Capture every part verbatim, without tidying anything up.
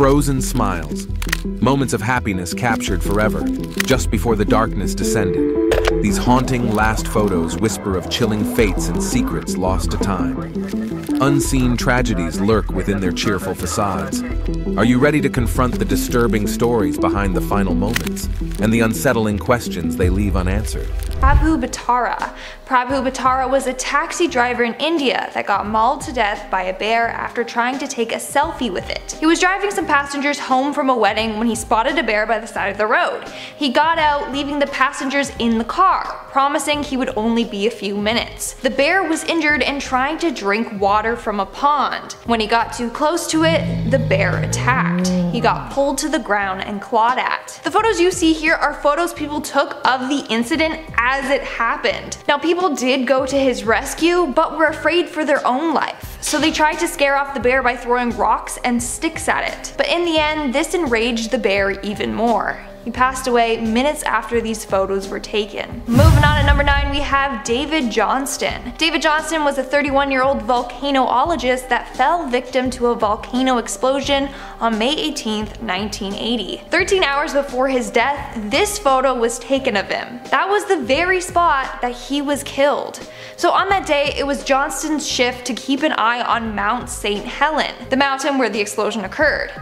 frozen smiles, moments of happiness captured forever, just before the darkness descended. These haunting last photos whisper of chilling fates and secrets lost to time. Unseen tragedies lurk within their cheerful facades. Are you ready to confront the disturbing stories behind the final moments and the unsettling questions they leave unanswered? Prabhu Batara. Prabhu Batara was a taxi driver in India that got mauled to death by a bear after trying to take a selfie with it. He was driving some passengers home from a wedding when he spotted a bear by the side of the road. He got out, leaving the passengers in the car, promising he would only be a few minutes. The bear was injured and trying to drink water from a pond. When he got too close to it, the bear attacked. He got pulled to the ground and clawed at. The photos you see here are photos people took of the incident as it happened. Now, people did go to his rescue, but were afraid for their own life, so they tried to scare off the bear by throwing rocks and sticks at it. But in the end, this enraged the bear even more. He passed away minutes after these photos were taken. Moving on, at number nine, we have David Johnston. David Johnston was a thirty-one-year-old volcanoologist that fell victim to a volcano explosion on May eighteenth, nineteen eighty. thirteen hours before his death, this photo was taken of him. That was the very spot that he was killed. So on that day, it was Johnston's shift to keep an eye on Mount Saint Helens, the mountain where the explosion occurred.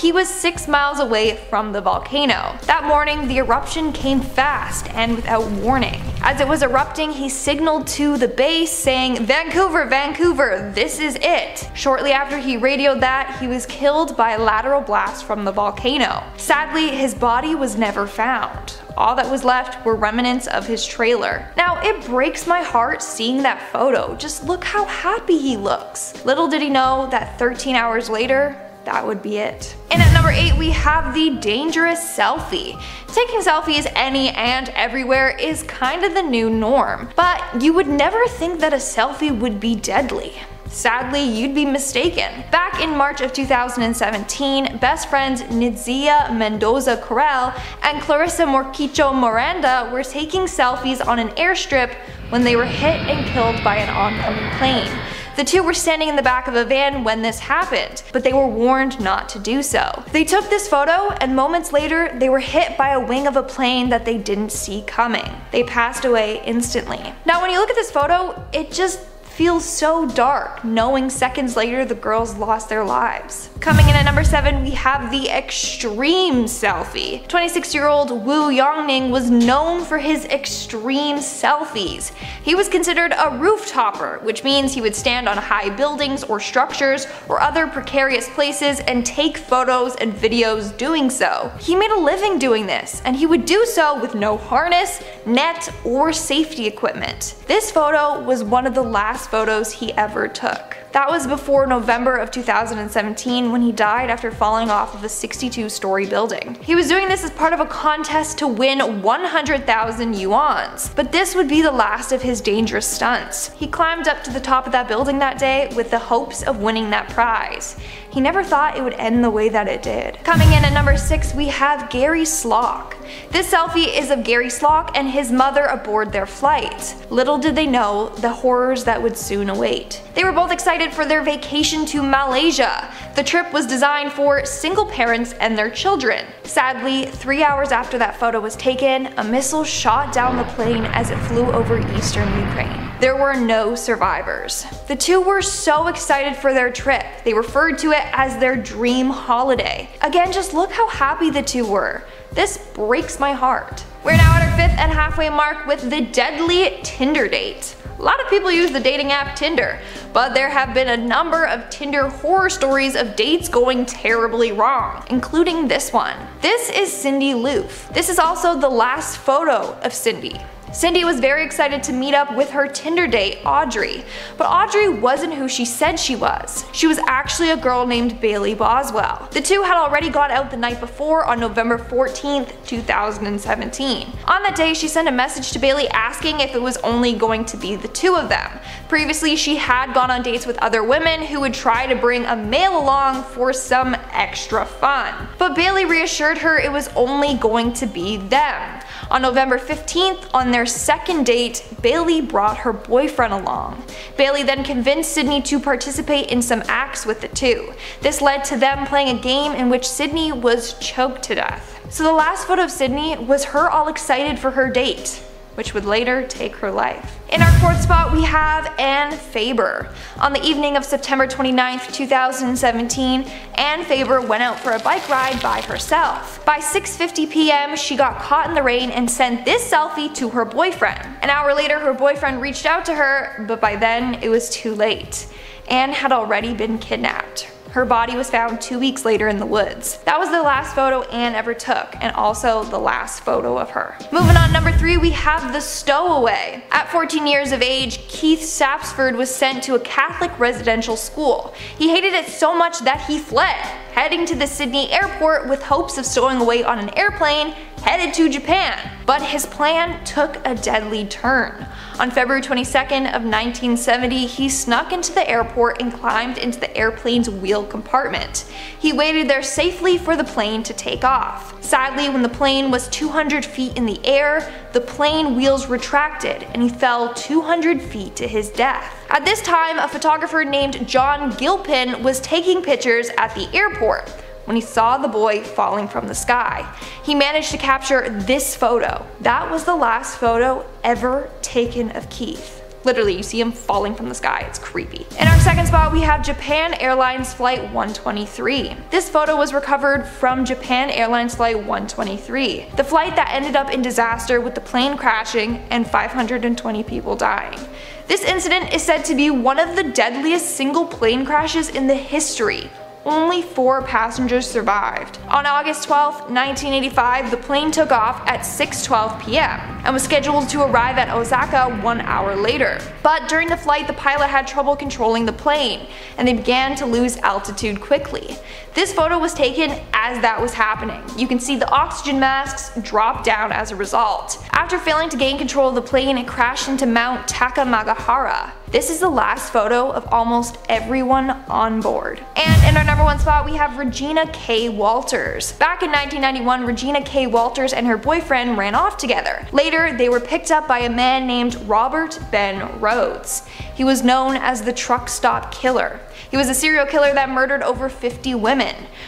He was six miles away from the volcano. That morning, the eruption came fast and without warning. As it was erupting, he signaled to the base saying, "Vancouver, Vancouver, this is it." Shortly after he radioed that, he was killed by a lateral blast from the volcano. Sadly, his body was never found. All that was left were remnants of his trailer. Now, it breaks my heart seeing that photo. Just look how happy he looks. Little did he know that thirteen hours later, that would be it. And at number eight, we have the dangerous selfie. Taking selfies any and everywhere is kind of the new norm, but you would never think that a selfie would be deadly. Sadly, you'd be mistaken. Back in March of two thousand seventeen, best friends Nidzia Mendoza Corral and Clarissa Morquicho Miranda were taking selfies on an airstrip when they were hit and killed by an oncoming plane. The two were standing in the back of a van when this happened, but they were warned not to do so. They took this photo, and moments later, they were hit by a wing of a plane that they didn't see coming. They passed away instantly. Now, when you look at this photo, it just feels so dark, knowing seconds later the girls lost their lives. Coming in at number seven, we have the extreme selfie. twenty-six-year-old Wu Yongning was known for his extreme selfies. He was considered a rooftopper, which means he would stand on high buildings or structures or other precarious places and take photos and videos doing so. He made a living doing this, and he would do so with no harness, net, or safety equipment. This photo was one of the last photos he ever took. That was before November of two thousand seventeen when he died after falling off of a sixty-two-story building. He was doing this as part of a contest to win one hundred thousand yuans, but this would be the last of his dangerous stunts. He climbed up to the top of that building that day with the hopes of winning that prize. He never thought it would end the way that it did. Coming in at number six, we have Gary Slock. This selfie is of Gary Slock and his mother aboard their flight. Little did they know the horrors that would soon await. They were both excited for their vacation to Malaysia. The trip was designed for single parents and their children. Sadly, three hours after that photo was taken, a missile shot down the plane as it flew over eastern Ukraine. There were no survivors. The two were so excited for their trip. They referred to it as their dream holiday. Again, just look how happy the two were. This breaks my heart. We're now at our fifth and halfway mark with the deadly Tinder date. A lot of people use the dating app Tinder, but there have been a number of Tinder horror stories of dates going terribly wrong, including this one. This is Cindy Loof. This is also the last photo of Cindy. Cindy was very excited to meet up with her Tinder date, Audrey, but Audrey wasn't who she said she was. She was actually a girl named Bailey Boswell. The two had already gone out the night before on November fourteenth, two thousand seventeen. On that day, she sent a message to Bailey asking if it was only going to be the two of them. Previously, she had gone on dates with other women who would try to bring a male along for some extra fun. But Bailey reassured her it was only going to be them. On November fifteenth, on their second date, Bailey brought her boyfriend along. Bailey then convinced Sydney to participate in some acts with the two. This led to them playing a game in which Sydney was choked to death. So the last photo of Sydney was her all excited for her date, which would later take her life. In our fourth spot, we have Anne Faber. On the evening of September twenty-ninth, two thousand seventeen, Anne Faber went out for a bike ride by herself. By six fifty p m, she got caught in the rain and sent this selfie to her boyfriend. An hour later, her boyfriend reached out to her, but by then it was too late. Anne had already been kidnapped. Her body was found two weeks later in the woods. That was the last photo Anne ever took, and also the last photo of her. Moving on, number three, we have the stowaway. At fourteen years of age, Keith Sapsford was sent to a Catholic residential school. He hated it so much that he fled, heading to the Sydney airport with hopes of stowing away on an airplane headed to Japan. But his plan took a deadly turn. On February twenty-second of nineteen seventy, he snuck into the airport and climbed into the airplane's wheel compartment. He waited there safely for the plane to take off. Sadly, when the plane was two hundred feet in the air, the plane wheels retracted and he fell two hundred feet to his death. At this time, a photographer named John Gilpin was taking pictures at the airport when he saw the boy falling from the sky. He managed to capture this photo. That was the last photo ever taken of Keith. Literally, you see him falling from the sky, it's creepy. In our second spot, we have Japan Airlines Flight one twenty-three. This photo was recovered from Japan Airlines Flight one twenty-three, the flight that ended up in disaster with the plane crashing and five hundred twenty people dying. This incident is said to be one of the deadliest single plane crashes in the history. Only four passengers survived. On August twelfth, nineteen eighty-five, the plane took off at six twelve p m and was scheduled to arrive at Osaka one hour later. But during the flight, the pilot had trouble controlling the plane, and they began to lose altitude quickly. This photo was taken as that was happening. You can see the oxygen masks drop down as a result. After failing to gain control of the plane, it crashed into Mount Takamagahara. This is the last photo of almost everyone on board. And in our number one spot, we have Regina K. Walters. Back in nineteen ninety-one, Regina K. Walters and her boyfriend ran off together. Later, they were picked up by a man named Robert Ben Rhodes. He was known as the truck stop killer. He was a serial killer that murdered over fifty women.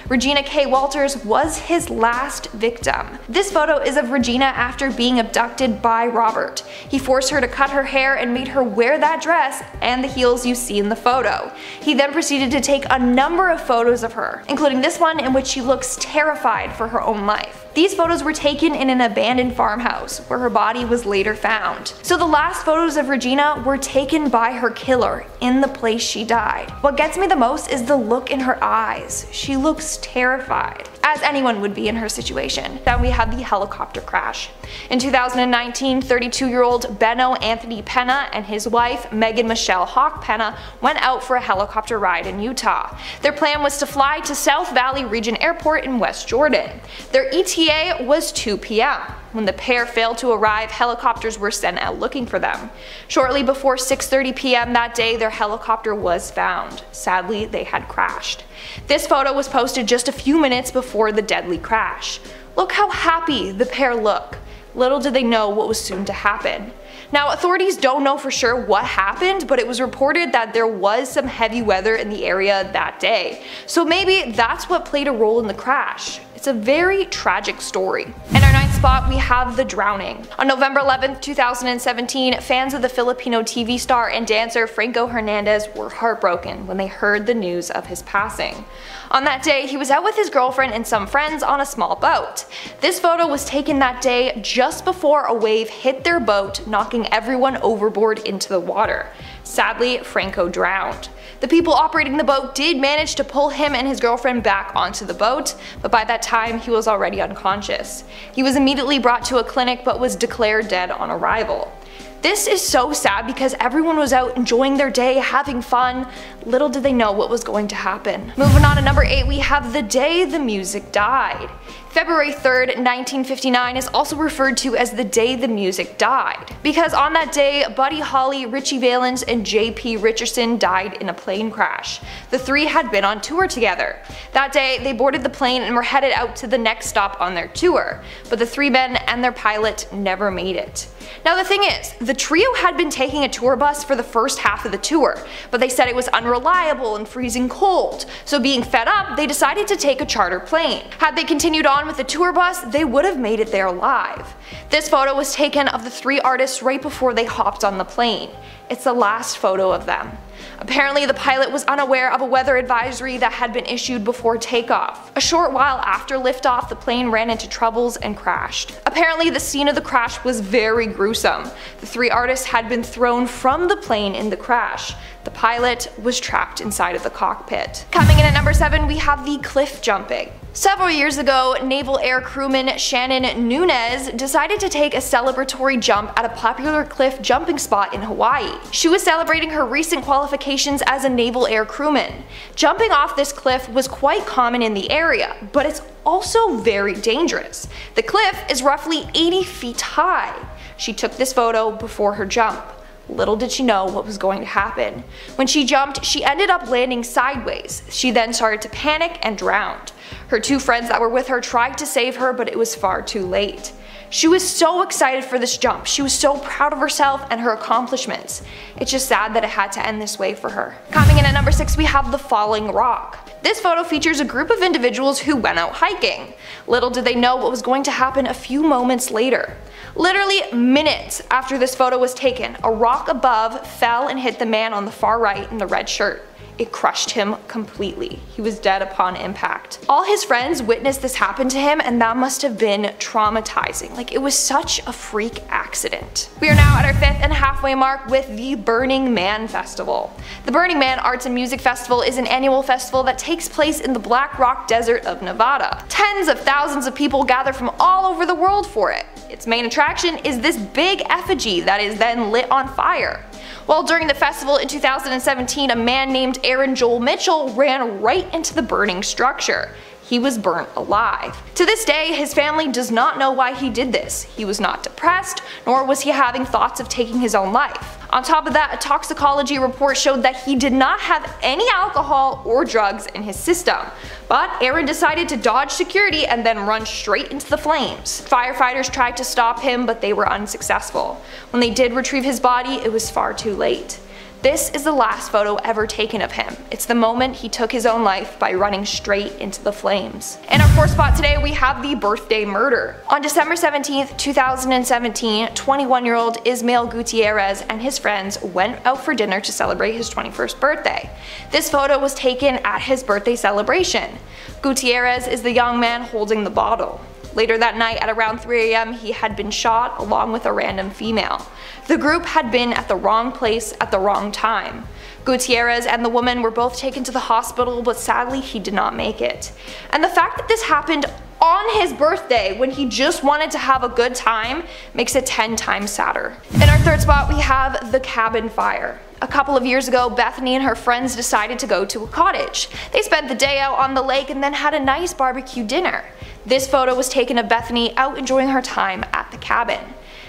Regina K. Walters was his last victim. This photo is of Regina after being abducted by Robert. He forced her to cut her hair and made her wear that dress and the heels you see in the photo. He then proceeded to take a number of photos of her, including this one in which she looks terrified for her own life. These photos were taken in an abandoned farmhouse, where her body was later found. So the last photos of Regina were taken by her killer in the place she died. What gets me the most is the look in her eyes. She looks terrified, as anyone would be in her situation. Then we have the helicopter crash. In two thousand nineteen, thirty-two-year-old Benno Anthony Penna and his wife, Megan Michelle Hawk Penna, went out for a helicopter ride in Utah. Their plan was to fly to South Valley Region Airport in West Jordan. Their E T A was two p m When the pair failed to arrive, helicopters were sent out looking for them. Shortly before six thirty p m that day, their helicopter was found. Sadly, they had crashed. This photo was posted just a few minutes before the deadly crash. Look how happy the pair look. Little did they know what was soon to happen. Now, authorities don't know for sure what happened, but it was reported that there was some heavy weather in the area that day. So maybe that's what played a role in the crash. It's a very tragic story. In our ninth spot, we have the drowning. On November eleventh, two thousand seventeen, fans of the Filipino T V star and dancer Franco Hernandez were heartbroken when they heard the news of his passing. On that day, he was out with his girlfriend and some friends on a small boat. This photo was taken that day just before a wave hit their boat, knocking everyone overboard into the water. Sadly, Franco drowned. The people operating the boat did manage to pull him and his girlfriend back onto the boat, but by that time he was already unconscious. He was immediately brought to a clinic but was declared dead on arrival. This is so sad because everyone was out enjoying their day, having fun. Little did they know what was going to happen. Moving on to number eight, we have the day the music died. February third, nineteen fifty-nine is also referred to as the day the music died, because on that day, Buddy Holly, Richie Valens, and J P Richardson died in a plane crash. The three had been on tour together. That day, they boarded the plane and were headed out to the next stop on their tour, but the three men and their pilot never made it. Now the thing is, the trio had been taking a tour bus for the first half of the tour, but they said it was unreliable and freezing cold, so being fed up, they decided to take a charter plane. Had they continued on with the tour bus, they would have made it there alive. This photo was taken of the three artists right before they hopped on the plane. It's the last photo of them. Apparently, the pilot was unaware of a weather advisory that had been issued before takeoff. A short while after liftoff, the plane ran into troubles and crashed. Apparently, the scene of the crash was very gruesome. The three artists had been thrown from the plane in the crash. The pilot was trapped inside of the cockpit. Coming in at number seven, we have the cliff jumping. Several years ago, naval air crewman Shannon Nunez decided to take a celebratory jump at a popular cliff jumping spot in Hawaii. She was celebrating her recent qualifications as a naval air crewman. Jumping off this cliff was quite common in the area, but it's also very dangerous. The cliff is roughly eighty feet high. She took this photo before her jump. Little did she know what was going to happen. When she jumped, she ended up landing sideways. She then started to panic and drowned. Her two friends that were with her tried to save her, but it was far too late. She was so excited for this jump. She was so proud of herself and her accomplishments. It's just sad that it had to end this way for her. Coming in at number six, we have the falling rock. This photo features a group of individuals who went out hiking. Little did they know what was going to happen a few moments later. Literally minutes after this photo was taken, a rock above fell and hit the man on the far right in the red shirt. It crushed him completely. He was dead upon impact. All his friends witnessed this happen to him, and that must have been traumatizing. Like, it was such a freak accident. We are now at our fifth and halfway mark with the Burning Man Festival. The Burning Man Arts and Music Festival is an annual festival that takes place in the Black Rock Desert of Nevada. Tens of thousands of people gather from all over the world for it. Its main attraction is this big effigy that is then lit on fire. Well, during the festival in two thousand seventeen, a man named Aaron Joel Mitchell ran right into the burning structure. He was burnt alive. To this day, his family does not know why he did this. He was not depressed, nor was he having thoughts of taking his own life. On top of that, a toxicology report showed that he did not have any alcohol or drugs in his system. But Aaron decided to dodge security and then run straight into the flames. Firefighters tried to stop him, but they were unsuccessful. When they did retrieve his body, it was far too late. This is the last photo ever taken of him. It's the moment he took his own life by running straight into the flames. In our fourth spot today, we have the birthday murder. On December seventeenth, two thousand seventeen, twenty-one-year-old Ismael Gutierrez and his friends went out for dinner to celebrate his twenty-first birthday. This photo was taken at his birthday celebration. Gutierrez is the young man holding the bottle. Later that night at around three A M, he had been shot along with a random female. The group had been at the wrong place at the wrong time. Gutierrez and the woman were both taken to the hospital, but sadly he did not make it. And the fact that this happened on his birthday, when he just wanted to have a good time, makes it ten times sadder. In our third spot, we have the cabin fire. A couple of years ago, Bethany and her friends decided to go to a cottage. They spent the day out on the lake and then had a nice barbecue dinner. This photo was taken of Bethany out enjoying her time at the cabin.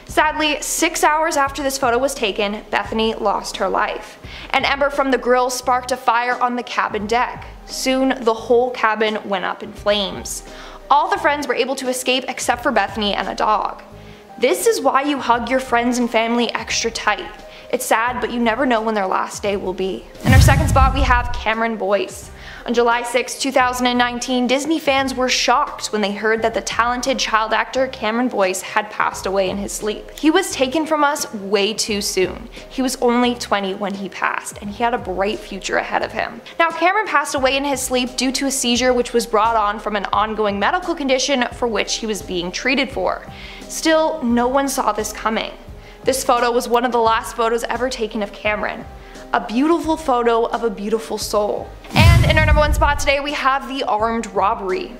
Sadly, six hours after this photo was taken, Bethany lost her life. An ember from the grill sparked a fire on the cabin deck. Soon, the whole cabin went up in flames. All the friends were able to escape except for Bethany and a dog. This is why you hug your friends and family extra tight. It's sad, but you never know when their last day will be. In our second spot, we have Cameron Boyce. On July sixth, two thousand nineteen, Disney fans were shocked when they heard that the talented child actor Cameron Boyce had passed away in his sleep. He was taken from us way too soon. He was only twenty when he passed, and he had a bright future ahead of him. Now, Cameron passed away in his sleep due to a seizure which was brought on from an ongoing medical condition for which he was being treated for. Still, no one saw this coming. This photo was one of the last photos ever taken of Cameron. A beautiful photo of a beautiful soul. And in our number one spot today, we have the armed robbery.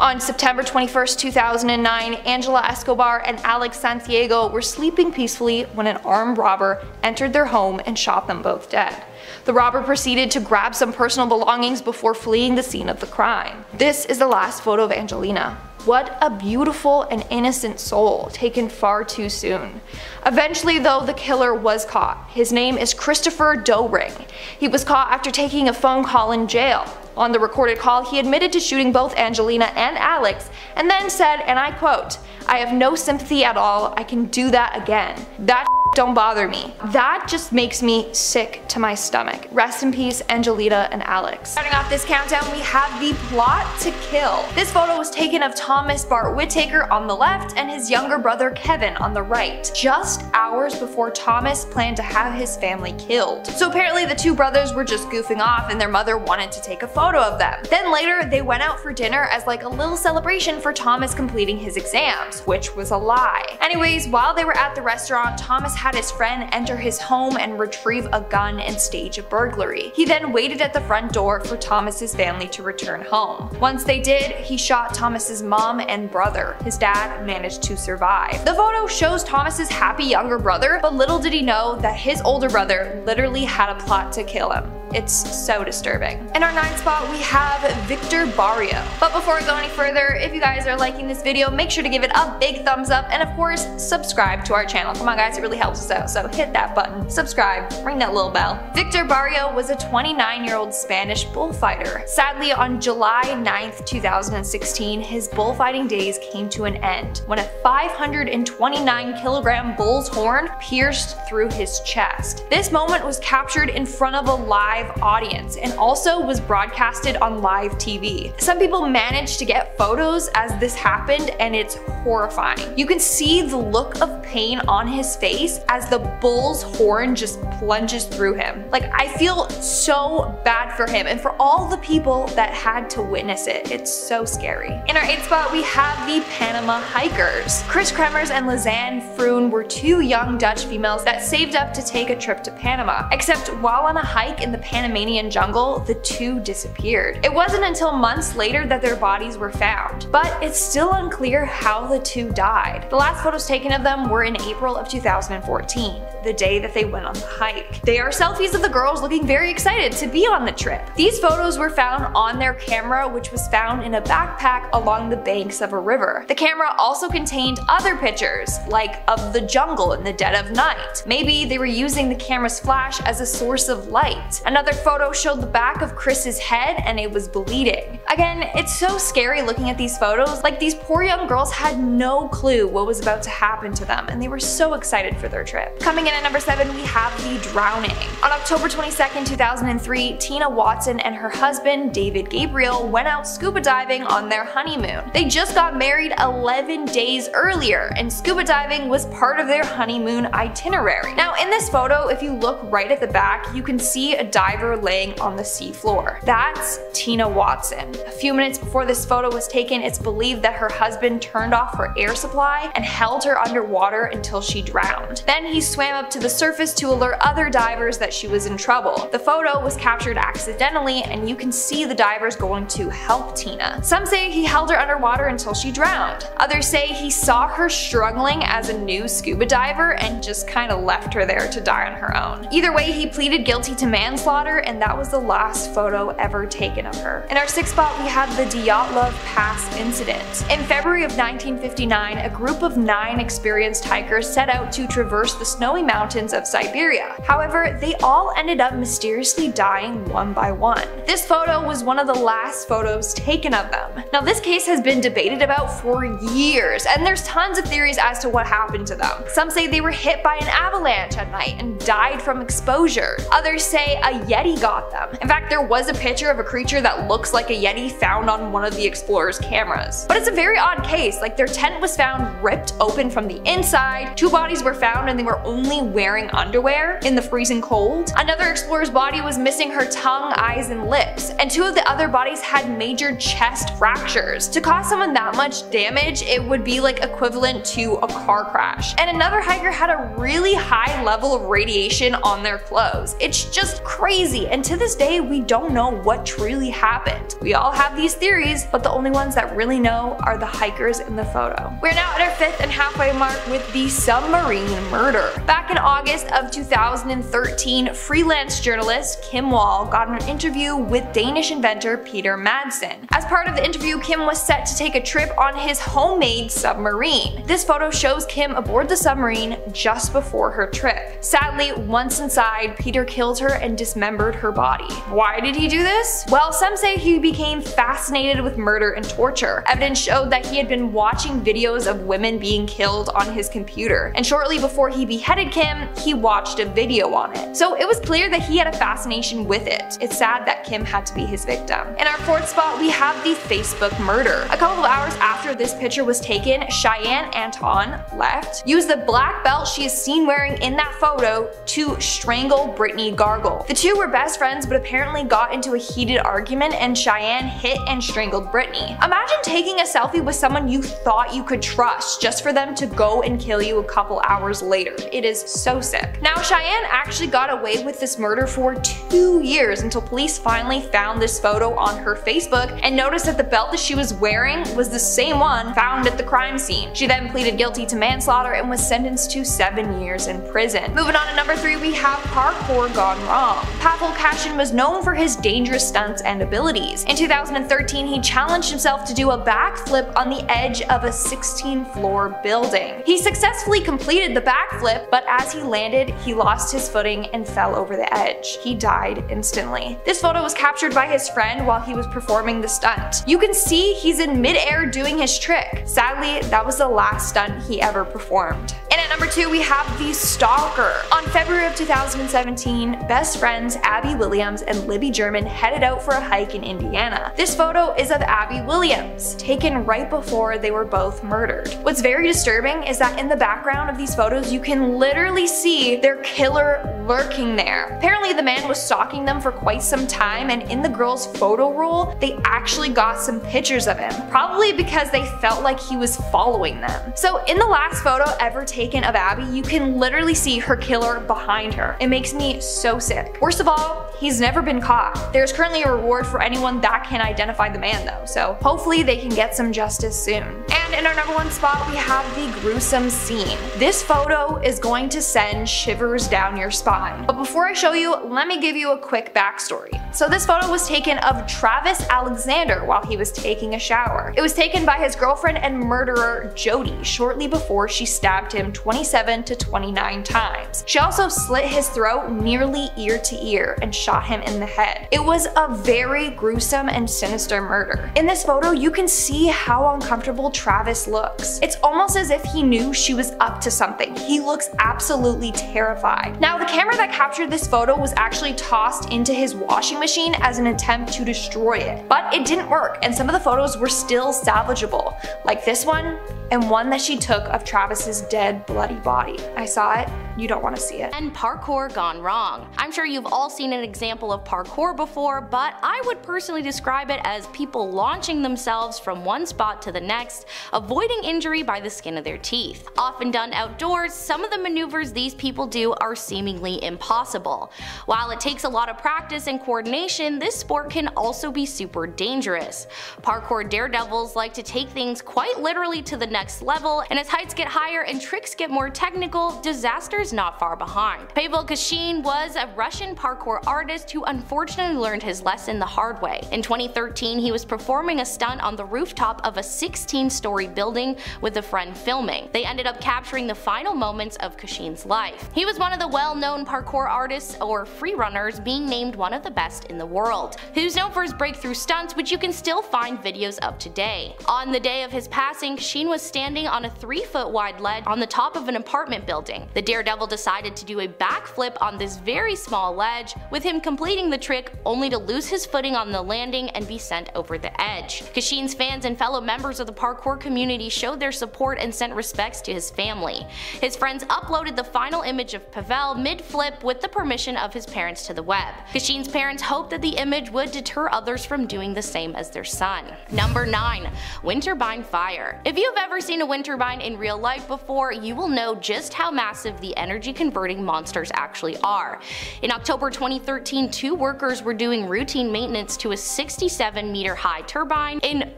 On September twenty-first, two thousand nine, Angela Escobar and Alex Santiago were sleeping peacefully when an armed robber entered their home and shot them both dead. The robber proceeded to grab some personal belongings before fleeing the scene of the crime. This is the last photo of Angelina. What a beautiful and innocent soul, taken far too soon. Eventually though, the killer was caught. His name is Christopher Doering. He was caught after taking a phone call in jail. On the recorded call, he admitted to shooting both Angelina and Alex, and then said, and I quote, "I have no sympathy at all, I can do that again. That don't bother me." That just makes me sick to my stomach. Rest in peace, Angelita and Alex. Starting off this countdown, we have the plot to kill. This photo was taken of Thomas Bart Whittaker on the left and his younger brother Kevin on the right, just hours before Thomas planned to have his family killed. So apparently the two brothers were just goofing off and their mother wanted to take a photo of them. Then later they went out for dinner as like a little celebration for Thomas completing his exams, which was a lie. Anyways, while they were at the restaurant, Thomas had his friend enter his home and retrieve a gun and stage a burglary. He then waited at the front door for Thomas's family to return home. Once they did, he shot Thomas's mom and brother. His dad managed to survive. The photo shows Thomas's happy younger brother, but little did he know that his older brother literally had a plot to kill him. It's so disturbing. In our ninth spot, we have Victor Barrio. But before we go any further, if you guys are liking this video, make sure to give it a big thumbs up and of course, subscribe to our channel. Come on guys, it really helps us out, so hit that button, subscribe, ring that little bell. Victor Barrio was a twenty-nine-year-old Spanish bullfighter. Sadly, on July ninth, two thousand sixteen, his bullfighting days came to an end when a five hundred twenty-nine kilogram bull's horn pierced through his chest. This moment was captured in front of a live audience and also was broadcasted on live T V. Some people managed to get photos as this happened and it's horrifying. You can see the look of pain on his face as the bull's horn just plunges through him. Like, I feel so bad for him and for all the people that had to witness it. It's so scary. In our eighth spot, we have the Panama hikers. Kris Kremers and Lisanne Froon were two young Dutch females that saved up to take a trip to Panama. Except while on a hike in the Panamanian jungle, the two disappeared. It wasn't until months later that their bodies were found, but it's still unclear how the two died. The last photos taken of them were in April of two thousand fourteen, the day that they went on the hike. They are selfies of the girls looking very excited to be on the trip. These photos were found on their camera, which was found in a backpack along the banks of a river. The camera also contained other pictures, like of the jungle in the dead of night. Maybe they were using the camera's flash as a source of light. Another photo showed the back of Chris's head and it was bleeding. Again, it's so scary looking at these photos. Like, these poor young girls had no clue what was about to happen to them and they were so excited for their trip. Coming in at number seven, we have the drowning. On October twenty-second, two thousand three, Tina Watson and her husband, David Gabriel, went out scuba diving on their honeymoon. They just got married eleven days earlier and scuba diving was part of their honeymoon itinerary. Now in this photo, if you look right at the back, you can see a diver laying on the sea floor. That's Tina Watson. A few minutes before this photo was taken, it's believed that her husband turned off her air supply and held her underwater until she drowned. Then he swam up to the surface to alert other divers that she was in trouble. The photo was captured accidentally and you can see the divers going to help Tina. Some say he held her underwater until she drowned. Others say he saw her struggling as a new scuba diver and just kind of left her there to die on her own. Either way, he pleaded guilty to manslaughter and that was the last photo ever taken of her. In our sixth spot, we have the Dyatlov Pass incident. In February of nineteen fifty-nine, a group of nine experienced hikers set out to traverse the snowy mountains of Siberia. However, they all ended up mysteriously dying one by one. This photo was one of the last photos taken of them. Now this case has been debated about for years and there's tons of theories as to what happened to them. Some say they were hit by an avalanche at night and died from exposure. Others say a yeti got them. In fact, there was a picture of a creature that looks like a yeti found on one of the explorers' cameras. But it's a very odd case. Like, their tent was found ripped open from the inside, two bodies were found and they were only wearing underwear in the freezing cold. Another explorer's body was missing her tongue, eyes, and lips, and two of the other bodies had major chest fractures. To cause someone that much damage, it would be like equivalent to a car crash. And another hiker had a really high level of radiation on their clothes. It's just crazy. crazy, and to this day we don't know what truly happened. We all have these theories, but the only ones that really know are the hikers in the photo. We're now at our fifth and halfway mark with the submarine murder. Back in August of two thousand thirteen, freelance journalist Kim Wall got an interview with Danish inventor Peter Madsen. As part of the interview, Kim was set to take a trip on his homemade submarine. This photo shows Kim aboard the submarine just before her trip. Sadly, once inside, Peter killed her and dismembered her body. Why did he do this? Well, some say he became fascinated with murder and torture. Evidence showed that he had been watching videos of women being killed on his computer, and shortly before he beheaded Kim, he watched a video on it. So it was clear that he had a fascination with it. It's sad that Kim had to be his victim. In our fourth spot, we have the Facebook murder. A couple of hours after this picture was taken, Cheyenne Anton left, used the black belt she is seen wearing in that photo to strangle Brittany Gargle. The two were best friends, but apparently got into a heated argument and Cheyenne hit and strangled Brittany. Imagine taking a selfie with someone you thought you could trust just for them to go and kill you a couple hours later. It is so sick. Now, Cheyenne actually got away with this murder for two years until police finally found this photo on her Facebook and noticed that the belt that she was wearing was the same one found at the crime scene. She then pleaded guilty to manslaughter and was sentenced to seven years in prison. Moving on to number three, we have parkour gone wrong. Pavel Kashin was known for his dangerous stunts and abilities. In two thousand thirteen, he challenged himself to do a backflip on the edge of a sixteen floor building. He successfully completed the backflip, but as he landed, he lost his footing and fell over the edge. He died instantly. This photo was captured by his friend while he was performing the stunt. You can see he's in midair doing his trick. Sadly, that was the last stunt he ever performed. And at number two, we have the stalker. On February of two thousand seventeen, best friends Abby Williams and Libby German headed out for a hike in Indiana. This photo is of Abby Williams, taken right before they were both murdered. What's very disturbing is that in the background of these photos, you can literally see their killer lurking there. Apparently, the man was stalking them for quite some time, and in the girls' photo roll, they actually got some pictures of him, probably because they felt like he was following them. So in the last photo ever taken of Abby, you can literally see her killer behind her. It makes me so sick. Worst of all, he's never been caught. There's currently a reward for anyone that can identify the man though, so hopefully they can get some justice soon. And in our number one spot, we have the gruesome scene. This photo is going to send shivers down your spine. But before I show you, let me give you a quick backstory. So this photo was taken of Travis Alexander while he was taking a shower. It was taken by his girlfriend and murderer Jody shortly before she stabbed him twenty-seven to twenty-nine times. She also slit his throat nearly ear to ear and shot him in the head. It was a very gruesome and sinister murder. In this photo, you can see how uncomfortable Travis looks. It's almost as if he knew she was up to something. He looks absolutely terrified. Now, the camera that captured this photo was actually tossed into his washing machine as an attempt to destroy it, but it didn't work, and some of the photos were still salvageable, like this one and one that she took of Travis's dead bloody body. I saw it. You don't want to see it. And parkour gone wrong. I'm sure you've all seen an example of parkour before, but I would personally describe it as people launching themselves from one spot to the next, avoiding injury by the skin of their teeth. Often done outdoors, some of the maneuvers these people do are seemingly impossible. While it takes a lot of practice and coordination, this sport can also be super dangerous. Parkour daredevils like to take things quite literally to the next level, and as heights get higher and tricks get more technical, disasters not far behind. Pavel Kashin was a Russian parkour artist who unfortunately learned his lesson the hard way. In twenty thirteen, he was performing a stunt on the rooftop of a sixteen story building with a friend filming. They ended up capturing the final moments of Kashin's life. He was one of the well-known parkour artists, or freerunners, being named one of the best in the world, who's known for his breakthrough stunts, which you can still find videos of today. On the day of his passing, Kashin was standing on a three foot wide ledge on the top of an apartment building. The daredevil decided to do a backflip on this very small ledge, with him completing the trick only to lose his footing on the landing and be sent over the edge. Kashin's fans and fellow members of the parkour community showed their support and sent respects to his family. His friends uploaded the final image of Pavel mid-flip with the permission of his parents to the web. Kashin's parents hoped that the image would deter others from doing the same as their son. Number nine. Winterbein Fire. If you've ever ever seen a wind turbine in real life before, you will know just how massive the energy converting monsters actually are. In October twenty thirteen, two workers were doing routine maintenance to a sixty-seven meter high turbine in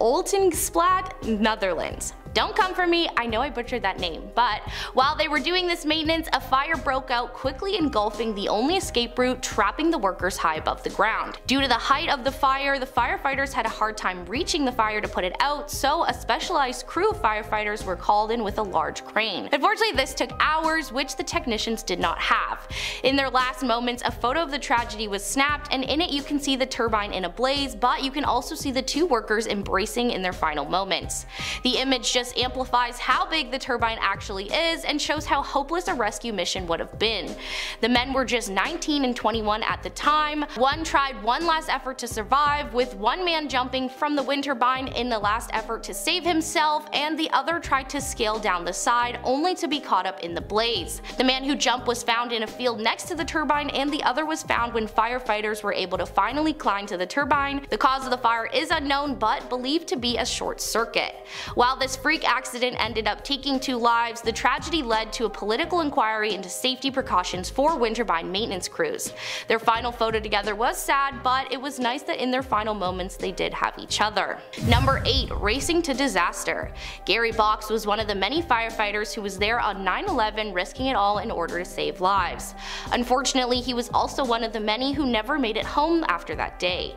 Oltensplaat, Netherlands. Don't come for me, I know I butchered that name, but while they were doing this maintenance, a fire broke out, quickly engulfing the only escape route, trapping the workers high above the ground. Due to the height of the fire, the firefighters had a hard time reaching the fire to put it out, so a specialized crew of firefighters were called in with a large crane. Unfortunately, this took hours, which the technicians did not have. In their last moments, a photo of the tragedy was snapped, and in it you can see the turbine in a blaze, but you can also see the two workers embracing in their final moments. The image just amplifies how big the turbine actually is and shows how hopeless a rescue mission would have been. The men were just nineteen and twenty-one at the time. One tried one last effort to survive, with one man jumping from the wind turbine in the last effort to save himself, and the other tried to scale down the side only to be caught up in the blaze. The man who jumped was found in a field next to the turbine, and the other was found when firefighters were able to finally climb to the turbine. The cause of the fire is unknown, but believed to be a short circuit. While this free The freak accident ended up taking two lives, the tragedy led to a political inquiry into safety precautions for wind turbine maintenance crews. Their final photo together was sad, but it was nice that in their final moments they did have each other. Number eight. Racing to disaster. Gary Box was one of the many firefighters who was there on nine eleven, risking it all in order to save lives. Unfortunately, he was also one of the many who never made it home after that day.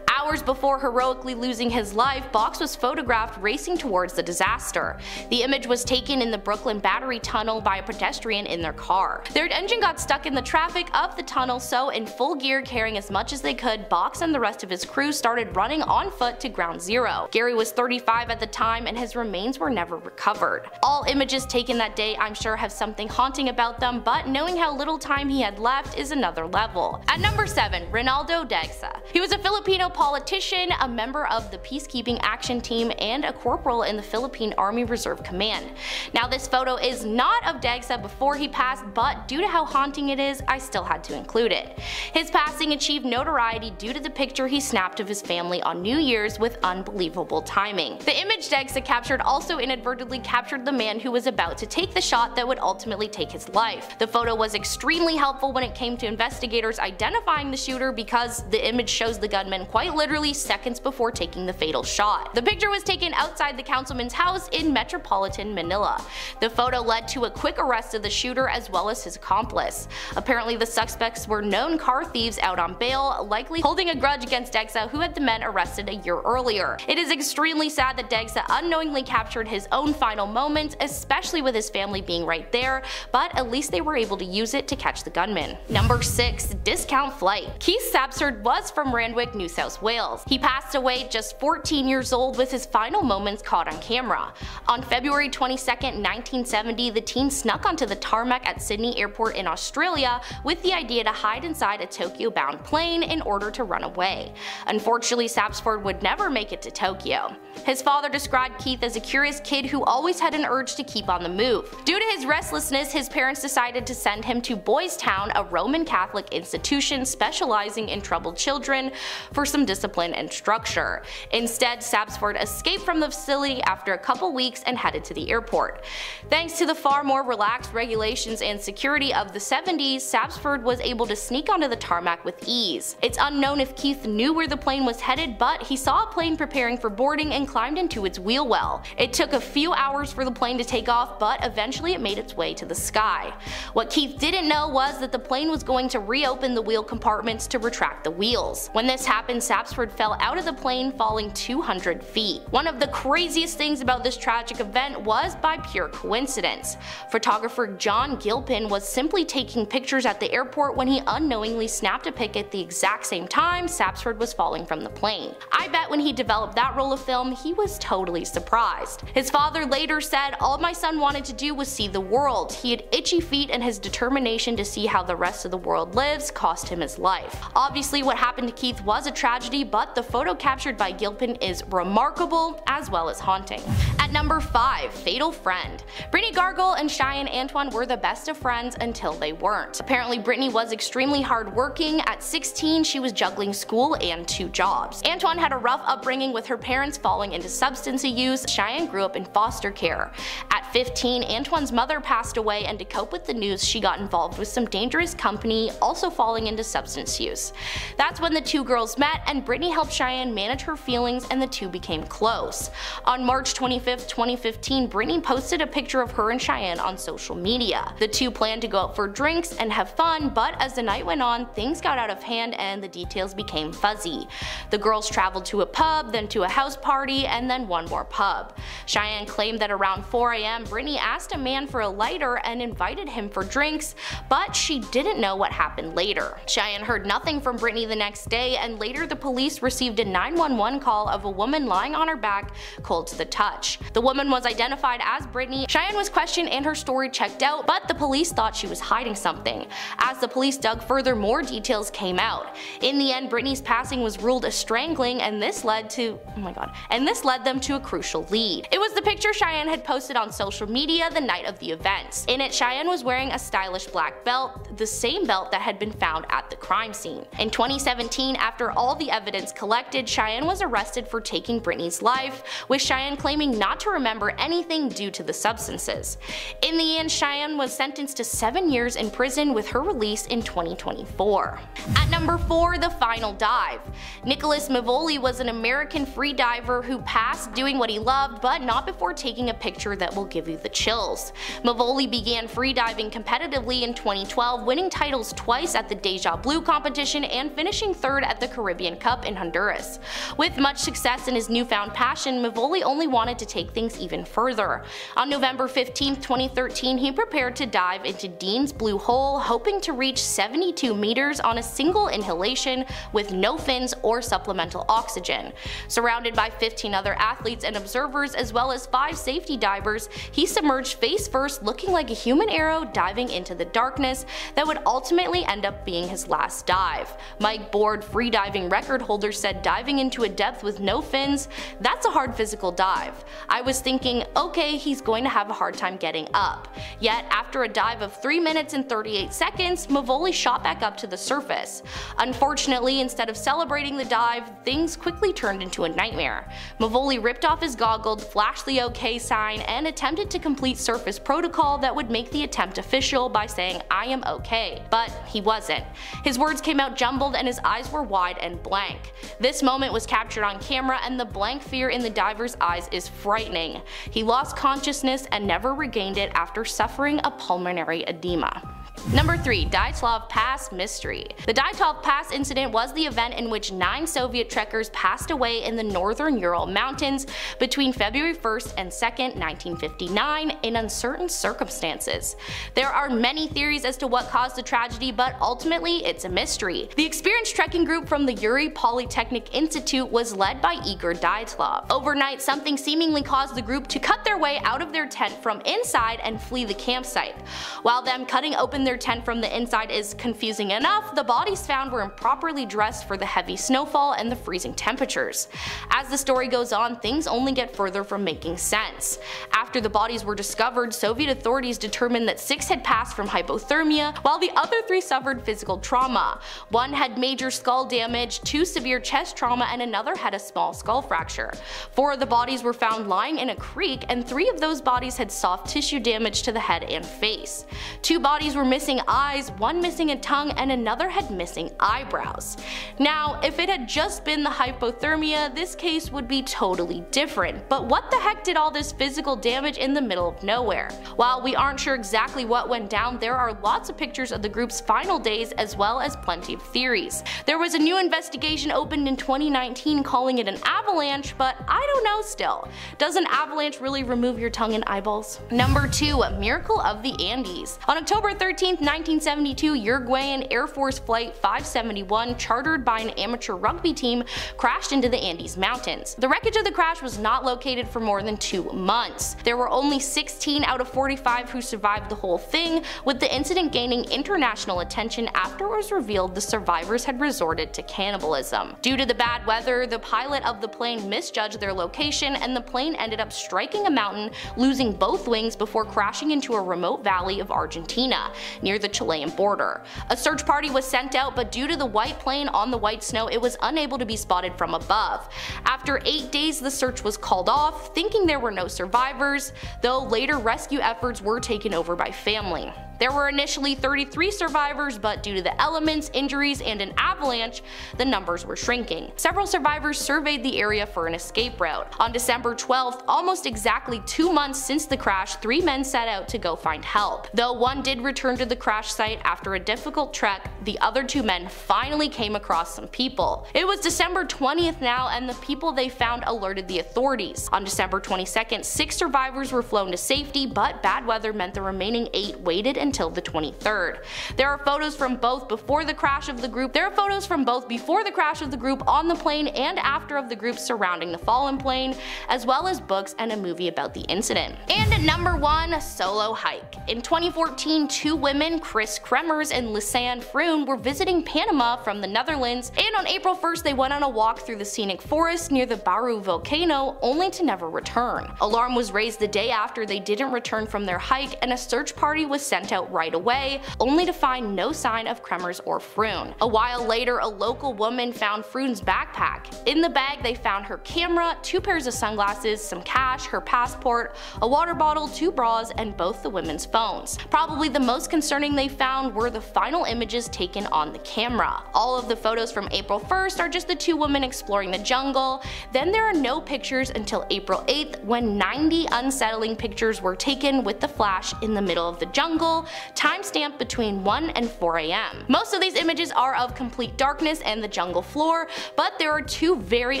Hours before heroically losing his life, Box was photographed racing towards the disaster. The image was taken in the Brooklyn Battery Tunnel by a pedestrian in their car. Their engine got stuck in the traffic of the tunnel, so in full gear, carrying as much as they could, Box and the rest of his crew started running on foot to ground zero. Gary was thirty-five at the time, and his remains were never recovered. All images taken that day, I'm sure, have something haunting about them, but knowing how little time he had left is another level. At number seven, Ronaldo Degsa. He was a Filipino politician, a member of the Peacekeeping Action Team, and a corporal in the Philippine Army Reserve Command. Now, this photo is not of Degsa before he passed, but due to how haunting it is, I still had to include it. His passing achieved notoriety due to the picture he snapped of his family on New Year's with unbelievable timing. The image Degsa captured also inadvertently captured the man who was about to take the shot that would ultimately take his life. The photo was extremely helpful when it came to investigators identifying the shooter, because the image shows the gunman quite literally seconds before taking the fatal shot. The picture was taken outside the councilman's house in metropolitan Manila. The photo led to a quick arrest of the shooter as well as his accomplice. Apparently, the suspects were known car thieves out on bail, likely holding a grudge against Degsa, who had the men arrested a year earlier. It is extremely sad that Degsa unknowingly captured his own final moments, especially with his family being right there, but at least they were able to use it to catch the gunman. Number six. Discount Flight. Keith Sapsford was from Randwick, New South Wales. Wales. He passed away just fourteen years old, with his final moments caught on camera. On February twenty-second, nineteen seventy, the teen snuck onto the tarmac at Sydney Airport in Australia with the idea to hide inside a Tokyo-bound plane in order to run away. Unfortunately, Sapsford would never make it to Tokyo. His father described Keith as a curious kid who always had an urge to keep on the move. Due to his restlessness, his parents decided to send him to Boys Town, a Roman Catholic institution specializing in troubled children, for some discipline and structure. Instead, Sapsford escaped from the facility after a couple weeks and headed to the airport. Thanks to the far more relaxed regulations and security of the seventies, Sapsford was able to sneak onto the tarmac with ease. It's unknown if Keith knew where the plane was headed, but he saw a plane preparing for boarding and climbed into its wheel well. It took a few hours for the plane to take off, but eventually it made its way to the sky. What Keith didn't know was that the plane was going to reopen the wheel compartments to retract the wheels. When this happened, Sapsford Sapsford fell out of the plane, falling two hundred feet. One of the craziest things about this tragic event was by pure coincidence. Photographer John Gilpin was simply taking pictures at the airport when he unknowingly snapped a pic at the exact same time Sapsford was falling from the plane. I bet when he developed that roll of film, he was totally surprised. His father later said, "All my son wanted to do was see the world. He had itchy feet, and his determination to see how the rest of the world lives cost him his life." Obviously, what happened to Keith was a tragedy tragedy, but the photo captured by Gilpin is remarkable as well as haunting. At number five, fatal friend. Brittany Gargel and Cheyenne Antoine were the best of friends until they weren't. Apparently, Brittany was extremely hardworking. At sixteen, she was juggling school and two jobs. Antoine had a rough upbringing with her parents falling into substance use. Cheyenne grew up in foster care. At fifteen, Antoine's mother passed away, and to cope with the news, she got involved with some dangerous company, also falling into substance use. That's when the two girls met, and Brittany helped Cheyenne manage her feelings, and the two became close. On March twenty-fifth, twenty fifteen, Brittany posted a picture of her and Cheyenne on social media. The two planned to go out for drinks and have fun, but as the night went on, things got out of hand and the details became fuzzy. The girls traveled to a pub, then to a house party, and then one more pub. Cheyenne claimed that around four a m, Brittany asked a man for a lighter and invited him for drinks, but she didn't know what happened later. Cheyenne heard nothing from Brittany the next day, and later the police received a nine one one call of a woman lying on her back, cold to the touch. The woman was identified as Brittany. Cheyenne was questioned and her story checked out, but the police thought she was hiding something. As the police dug further, more details came out. In the end, Brittany's passing was ruled a strangling, and this led to oh my god, and this led them to a crucial lead. It was the picture Cheyenne had posted on social media the night of the events. In it, Cheyenne was wearing a stylish black belt, the same belt that had been found at the crime scene. In twenty seventeen, after all the evidence collected, Cheyenne was arrested for taking Brittany's life, with Cheyenne claiming not to remember anything due to the substances. In the end, Cheyenne was sentenced to seven years in prison, with her release in twenty twenty-four. At number four, the final dive. Nicholas Mivoli was an American free diver who passed doing what he loved, but not before taking a picture that will give you the chills. Mivoli began freediving competitively in twenty twelve, winning titles twice at the Deja Blue competition and finishing third at the Caribbean Cup in Honduras. With much success in his newfound passion, Mivoli only wanted to take things even further. On November fifteenth, twenty thirteen, he prepared to dive into Dean's Blue Hole, hoping to reach seventy-two meters on a single inhalation with no fins or supplemental oxygen. Surrounded by fifteen other athletes and observers, as well as five safety divers, he submerged face first, looking like a human arrow, diving into the darkness that would ultimately end up being his last dive. Mike Board, freediving record holder, said, "Diving into a depth with no fins, that's a hard physical dive. I was thinking, okay, he's going to have a hard time getting up." Yet, after a dive of three minutes and thirty-eight seconds, Mivoli shot back up to the surface. Unfortunately, instead of celebrating the dive, things quickly turned into a nightmare. Mivoli ripped off his goggles, flashed the OK sign, and attempted to complete surface protocol that would make the attempt official by saying, "I am okay," but he wasn't. His words came out jumbled and his eyes were wide and blank. This moment was captured on camera, and the blank fear in the diver's eyes is frightening. He lost consciousness and never regained it after suffering a pulmonary edema. Number three, Dyatlov Pass mystery. The Dyatlov Pass incident was the event in which nine Soviet trekkers passed away in the northern Ural Mountains between February first and second, nineteen fifty-nine, in uncertain circumstances. There are many theories as to what caused the tragedy, but ultimately it's a mystery. The experienced trekking group from the Uri Polytechnic Institute was led by Igor Dyatlov. Overnight, something seemingly caused the group to cut their way out of their tent from inside and flee the campsite. While them cutting open their tent from the inside is confusing enough, the bodies found were improperly dressed for the heavy snowfall and the freezing temperatures. As the story goes on, things only get further from making sense. After the bodies were discovered, Soviet authorities determined that six had passed from hypothermia, while the other three suffered physical trauma. One had major skull damage, two severe chest trauma, and another had a small skull fracture. Four of the bodies were found lying in a creek, and three of those bodies had soft tissue damage to the head and face. Two bodies were missing eyes, one missing a tongue, and another had missing eyebrows. Now, if it had just been the hypothermia, this case would be totally different, but what the heck did all this physical damage in the middle of nowhere? While we aren't sure exactly what went down, there are lots of pictures of the group's final days as well as plenty of theories. There was a new investigation opened in twenty nineteen calling it an avalanche, but I don't know still. Does an avalanche really remove your tongue and eyeballs? Number two, Miracle of the Andes. On October 13, June fourteenth, nineteen seventy-two, Uruguayan Air Force Flight five seventy-one, chartered by an amateur rugby team, crashed into the Andes Mountains. The wreckage of the crash was not located for more than two months. There were only sixteen out of forty-five who survived the whole thing, with the incident gaining international attention after it was revealed the survivors had resorted to cannibalism. Due to the bad weather, the pilot of the plane misjudged their location, and the plane ended up striking a mountain, losing both wings before crashing into a remote valley of Argentina, near the Chilean border. A search party was sent out, but due to the white plane on the white snow, it was unable to be spotted from above. After eight days, the search was called off, thinking there were no survivors, though later rescue efforts were taken over by family. There were initially thirty-three survivors, but due to the elements, injuries, and an avalanche, the numbers were shrinking. Several survivors surveyed the area for an escape route. On December twelfth, almost exactly two months since the crash, three men set out to go find help. Though one did return to the crash site after a difficult trek, the other two men finally came across some people. It was December twentieth now, and the people they found alerted the authorities. On December twenty-second, six survivors were flown to safety, but bad weather meant the remaining eight waited until the twenty-third. There are photos from both before the crash of the group. There are photos from both before the crash of the group on the plane and after of the group surrounding the fallen plane, as well as books and a movie about the incident. And at number one, a solo hike. In twenty fourteen, two women, Kris Kremers and Lisanne Froon, were visiting Panama from the Netherlands, and on April first, they went on a walk through the scenic forest near the Baru volcano, only to never return. Alarm was raised the day after they didn't return from their hike, and a search party was sent out right away, only to find no sign of Kremers or Froon. A while later, a local woman found Froon's backpack. In the bag, they found her camera, two pairs of sunglasses, some cash, her passport, a water bottle, two bras, and both the women's phones. Probably the most concerning they found were the final images taken on the camera. All of the photos from April first are just the two women exploring the jungle. Then there are no pictures until April eighth, when ninety unsettling pictures were taken with the flash in the middle of the jungle, time stamped between one and four A M Most of these images are of complete darkness and the jungle floor, but there are two very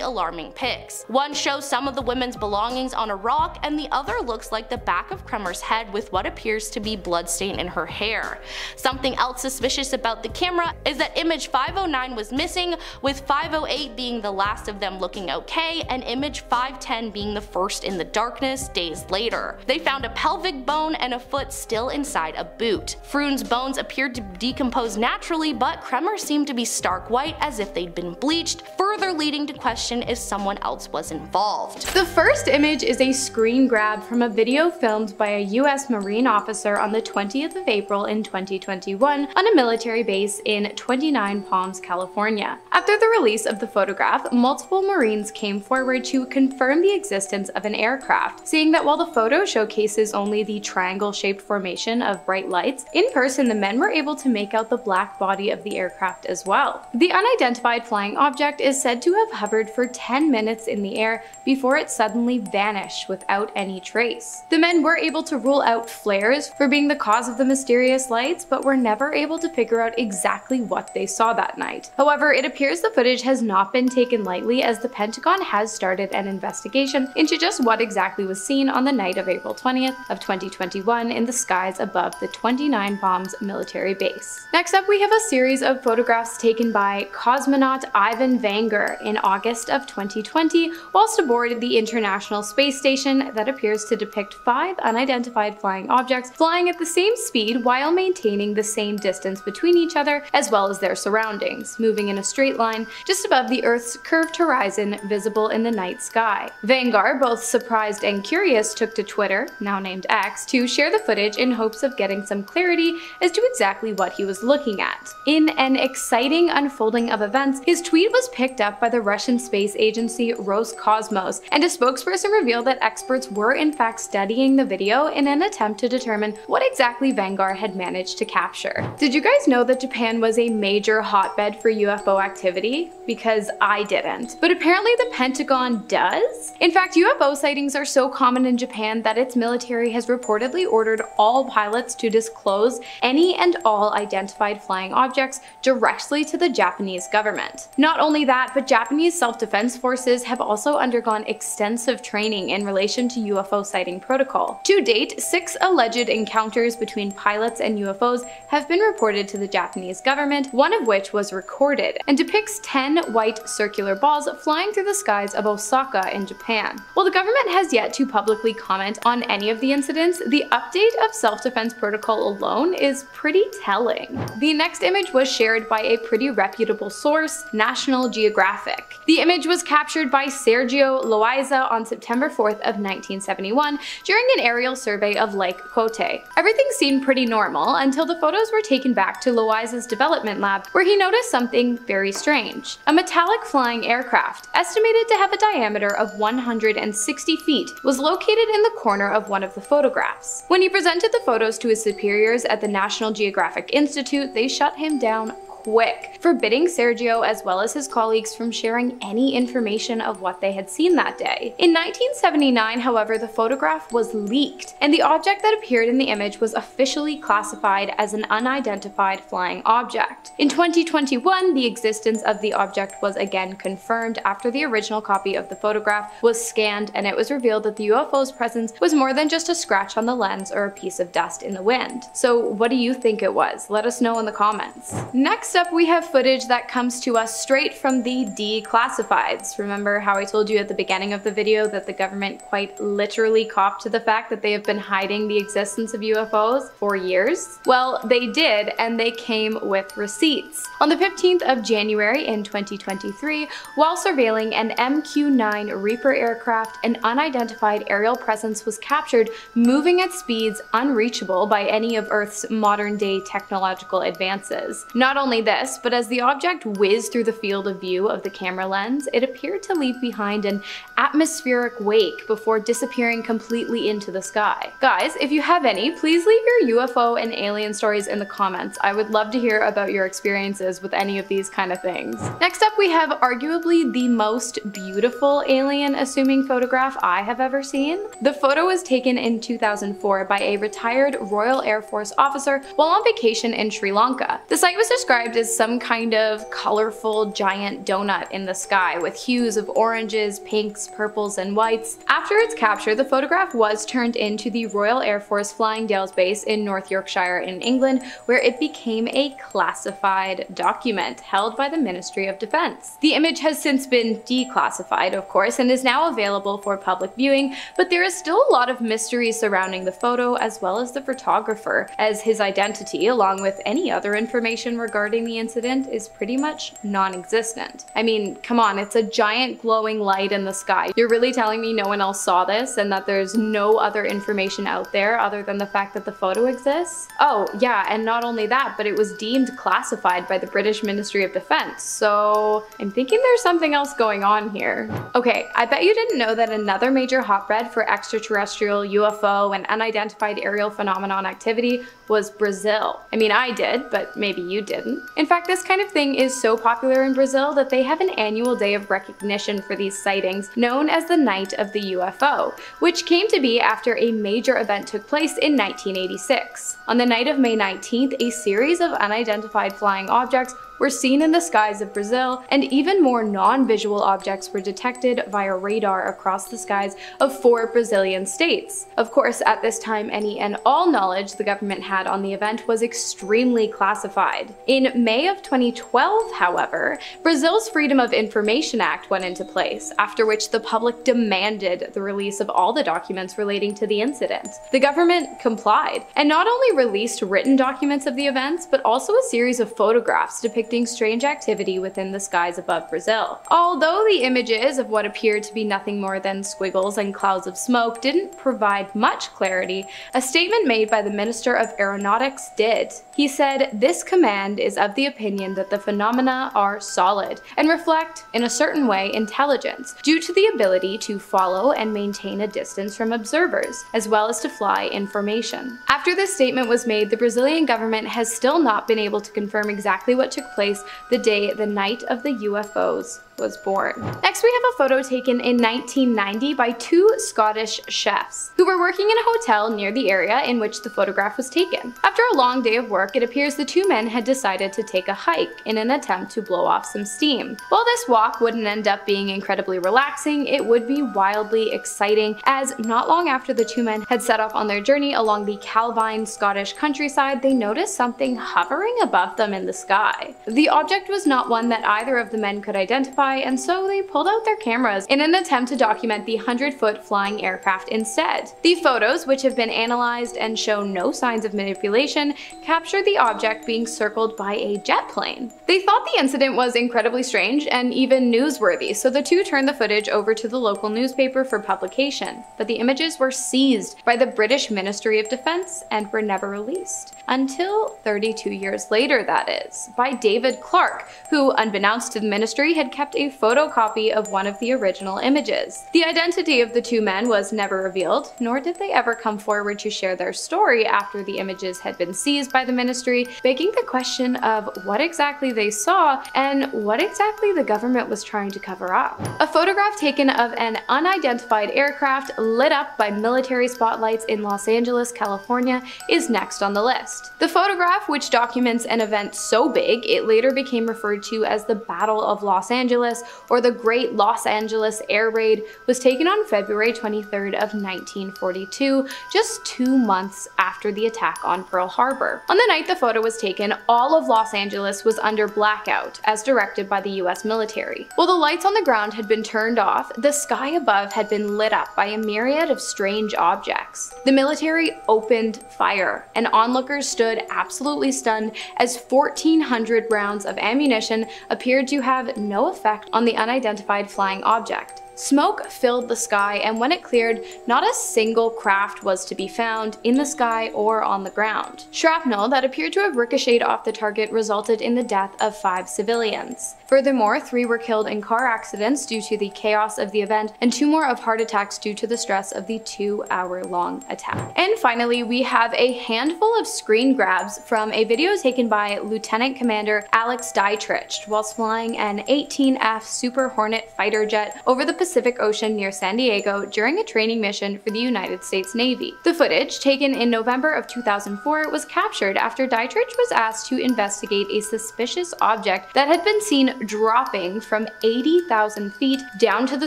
alarming pics. One shows some of the women's belongings on a rock, and the other looks like the back of Kremers' head with what appears to be bloodstain in her hair. Something else suspicious about the camera is that image five oh nine was missing, with five oh eight being the last of them looking okay, and image five ten being the first in the darkness days later. They found a pelvic bone and a foot still inside a boot. Froon's bones appeared to decompose naturally, but Kremers seemed to be stark white, as if they'd been bleached, further leading to question if someone else was involved. The first image is a screen grab from a video filmed by a U S Marine officer on the twentieth of April in twenty twenty-one on a military base in twenty-nine Palms, California. After the release of the photograph, multiple Marines came forward to confirm the existence of an aircraft, seeing that while the photo showcases only the triangle-shaped formation of bright lights, in person the men were able to make out the black body of the aircraft as well. The unidentified flying object is said to have hovered for ten minutes in the air before it suddenly vanished without any trace. The men were able to rule out flares for being the cause of the mysterious lights, but were never able to figure out exactly what they saw that night. However, it appears the footage has not been taken lightly, as the Pentagon has started an investigation into just what exactly was seen on the night of April twentieth of twenty twenty-one in the skies above the twenty-nine Palms military base. Next up, we have a series of photographs taken by cosmonaut Ivan Vanger in August of twenty twenty whilst aboard the International Space Station that appears to depict five unidentified flying objects flying at the same speed while maintaining the same distance between each other as well as their surroundings, moving in a straight line just above the Earth's curved horizon visible in the night sky. Vanger, both surprised and curious, took to Twitter, now named X, to share the footage in hopes of getting some clarity as to exactly what he was looking at. In an exciting unfolding of events, his tweet was picked up by the Russian space agency Roscosmos, and a spokesperson revealed that experts were in fact studying the video in an attempt to determine what exactly Vanger had managed to capture. Did you guys know that Japan was a major hotbed for U F O activity? Because I didn't. But apparently the Pentagon does. In fact, U F O sightings are so common in Japan that its military has reportedly ordered all pilots to disclose any and all identified flying objects directly to the Japanese government. Not only that, but Japanese self-defense forces have also undergone extensive training in relation to U F O sighting protocol. To date, six alleged encounters between pilots and U F Os have been reported to the Japanese government, one of which was recorded, and depicts ten white circular balls flying through the skies of Osaka in Japan. While the government has yet to publicly comment on any of the incidents, the update of self-defense protocol alone is pretty telling. The next image was shared by a pretty reputable source, National Geographic. The image was captured by Sergio Loaiza on September fourth of nineteen seventy-one during an aerial survey of Lake Kote. Everything seemed pretty normal until the photos were taken back to Loaiza's development lab, where he noticed something very strange. A metallic flying aircraft, estimated to have a diameter of one hundred sixty feet, was located in the corner of one of the photographs. When he presented the photos to his superiors at the National Geographic Institute, they shut him down quick, forbidding Sergio as well as his colleagues from sharing any information of what they had seen that day. In nineteen seventy-nine, however, the photograph was leaked, and the object that appeared in the image was officially classified as an unidentified flying object. In twenty twenty-one, the existence of the object was again confirmed after the original copy of the photograph was scanned, and it was revealed that the U F O's presence was more than just a scratch on the lens or a piece of dust in the wind. So what do you think it was? Let us know in the comments. Next Next up, we have footage that comes to us straight from the declassifieds. Remember how I told you at the beginning of the video that the government quite literally copped to the fact that they have been hiding the existence of U F Os for years? Well, they did, and they came with receipts. On the fifteenth of January in twenty twenty-three, while surveilling an M Q nine Reaper aircraft, an unidentified aerial presence was captured moving at speeds unreachable by any of Earth's modern-day technological advances. Not only this, but as the object whizzed through the field of view of the camera lens, it appeared to leave behind an atmospheric wake before disappearing completely into the sky. Guys, if you have any, please leave your U F O and alien stories in the comments. I would love to hear about your experiences with any of these kind of things. Next up, we have arguably the most beautiful alien-assuming photograph I have ever seen. The photo was taken in two thousand four by a retired Royal Air Force officer while on vacation in Sri Lanka. The site was described as some kind of colorful giant donut in the sky with hues of oranges, pinks, purples, and whites. After its capture, the photograph was turned into the Royal Air Force Flying Dales Base in North Yorkshire in England, where it became a classified document held by the Ministry of Defense. The image has since been declassified, of course, and is now available for public viewing, but there is still a lot of mystery surrounding the photo as well as the photographer, as his identity, along with any other information regarding Regarding the incident, is pretty much non-existent. I mean, come on, it's a giant glowing light in the sky. You're really telling me no one else saw this and that there's no other information out there other than the fact that the photo exists? Oh yeah, and not only that, but it was deemed classified by the British Ministry of Defense, so I'm thinking there's something else going on here. Okay, I bet you didn't know that another major hotbed for extraterrestrial, U F O, and unidentified aerial phenomenon activity was Brazil. I mean, I did, but maybe you didn't. In fact, this kind of thing is so popular in Brazil that they have an annual day of recognition for these sightings known as the Night of the U F O, which came to be after a major event took place in nineteen eighty-six. On the night of May nineteenth, a series of unidentified flying objects were seen in the skies of Brazil, and even more non-visual objects were detected via radar across the skies of four Brazilian states. Of course, at this time, any and all knowledge the government had on the event was extremely classified. In May of twenty twelve, however, Brazil's Freedom of Information Act went into place, after which the public demanded the release of all the documents relating to the incident. The government complied, and not only released written documents of the events, but also a series of photographs depicting strange activity within the skies above Brazil. Although the images of what appeared to be nothing more than squiggles and clouds of smoke didn't provide much clarity, a statement made by the Minister of Aeronautics did. He said, "This command is of the opinion that the phenomena are solid and reflect, in a certain way, intelligence, due to the ability to follow and maintain a distance from observers, as well as to fly in formation." After this statement was made, the Brazilian government has still not been able to confirm exactly what took place the day the night of the U F Os was born. Next, we have a photo taken in nineteen ninety by two Scottish chefs who were working in a hotel near the area in which the photograph was taken. After a long day of work, it appears the two men had decided to take a hike in an attempt to blow off some steam. While this walk wouldn't end up being incredibly relaxing, it would be wildly exciting, as not long after the two men had set off on their journey along the Calvine Scottish countryside, they noticed something hovering above them in the sky. The object was not one that either of the men could identify, and so they pulled out their cameras in an attempt to document the hundred-foot flying aircraft instead. The photos, which have been analyzed and show no signs of manipulation, capture the object being circled by a jet plane. They thought the incident was incredibly strange and even newsworthy, so the two turned the footage over to the local newspaper for publication, but the images were seized by the British Ministry of Defense and were never released, until thirty-two years later, that is, by David Clark, who, unbeknownst to the ministry, had kept a photocopy of one of the original images. The identity of the two men was never revealed, nor did they ever come forward to share their story after the images had been seized by the ministry, begging the question of what exactly they saw and what exactly the government was trying to cover up. A photograph taken of an unidentified aircraft lit up by military spotlights in Los Angeles, California is next on the list. The photograph, which documents an event so big it later became referred to as the Battle of Los Angeles or the Great Los Angeles Air Raid, was taken on February twenty-third of nineteen forty-two, just two months after the attack on Pearl Harbor. On the night the photo was taken, all of Los Angeles was under blackout, as directed by the U S military. While the lights on the ground had been turned off, the sky above had been lit up by a myriad of strange objects. The military opened fire, and onlookers stood absolutely stunned as fourteen hundred rounds of ammunition appeared to have no effect on the unidentified flying object. Smoke filled the sky, and when it cleared, not a single craft was to be found in the sky or on the ground. Shrapnel that appeared to have ricocheted off the target resulted in the death of five civilians. Furthermore, three were killed in car accidents due to the chaos of the event, and two more of heart attacks due to the stress of the two-hour-long attack. And finally, we have a handful of screen grabs from a video taken by Lieutenant Commander Alex Dietrich whilst flying an eighteen F Super Hornet fighter jet over the Pacific Ocean near San Diego during a training mission for the United States Navy. The footage, taken in November of two thousand four, was captured after Dietrich was asked to investigate a suspicious object that had been seen dropping from eighty thousand feet down to the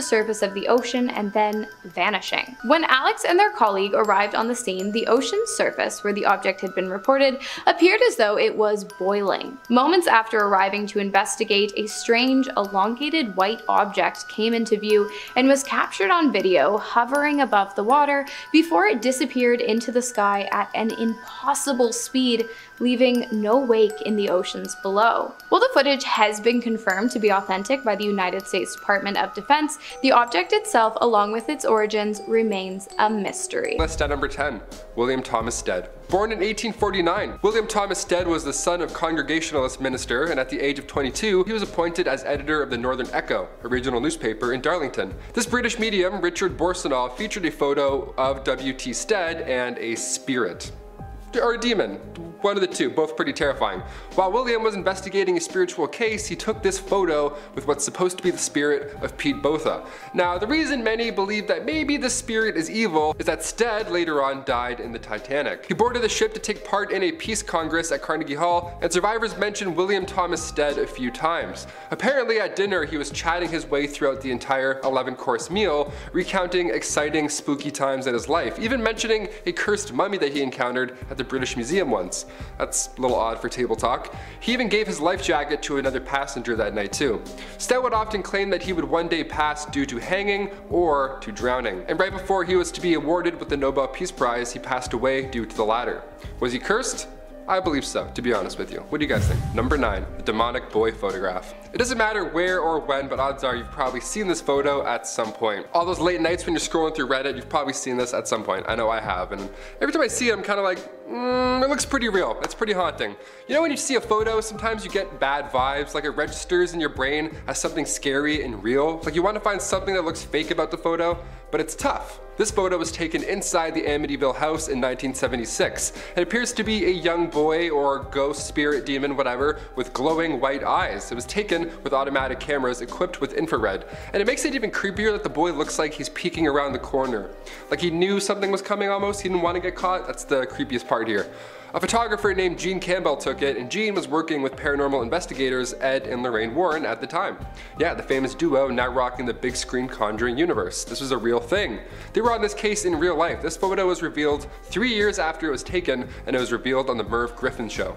surface of the ocean and then vanishing. When Alex and their colleague arrived on the scene, the ocean's surface, where the object had been reported, appeared as though it was boiling. Moments after arriving to investigate, a strange, elongated white object came into view and was captured on video hovering above the water before it disappeared into the sky at an impossible speed, leaving no wake in the oceans below. While the footage has been confirmed to be authentic by the United States Department of Defense, the object itself, along with its origins, remains a mystery. List at number ten, William Thomas Stead. Born in eighteen forty-nine, William Thomas Stead was the son of Congregationalist minister, and at the age of twenty-two, he was appointed as editor of the Northern Echo, a regional newspaper in Darlington. This British medium, Richard Borsanoff, featured a photo of W T Stead and a spirit, or a demon. One of the two, both pretty terrifying. While William was investigating a spiritual case, he took this photo with what's supposed to be the spirit of Pete Botha. Now, the reason many believe that maybe the spirit is evil is that Stead later on died in the Titanic. He boarded the ship to take part in a peace congress at Carnegie Hall, and survivors mentioned William Thomas Stead a few times. Apparently at dinner, he was chatting his way throughout the entire eleven-course meal, recounting exciting, spooky times in his life, even mentioning a cursed mummy that he encountered at the British Museum once. That's a little odd for table talk. He even gave his life jacket to another passenger that night too. Stead would often claim that he would one day pass due to hanging or to drowning. And right before he was to be awarded with the Nobel Peace Prize, he passed away due to the latter. Was he cursed? I believe so, to be honest with you. What do you guys think? Number nine, the demonic boy photograph. It doesn't matter where or when, but odds are you've probably seen this photo at some point. All those late nights when you're scrolling through Reddit, you've probably seen this at some point. I know I have, and every time I see it, I'm kind of like, mm, it looks pretty real. It's pretty haunting. You know, when you see a photo, sometimes you get bad vibes, like it registers in your brain as something scary and real. Like you want to find something that looks fake about the photo, but it's tough. This photo was taken inside the Amityville house in nineteen seventy-six. It appears to be a young boy or ghost, spirit, demon, whatever, with glowing white eyes. It was taken with automatic cameras equipped with infrared. And it makes it even creepier that the boy looks like he's peeking around the corner. Like he knew something was coming almost, he didn't want to get caught. That's the creepiest part here. A photographer named Gene Campbell took it, and Gene was working with paranormal investigators Ed and Lorraine Warren at the time. Yeah, the famous duo now rocking the big screen Conjuring universe. This was a real thing. They were on this case in real life. This photo was revealed three years after it was taken, and it was revealed on the Merv Griffin show.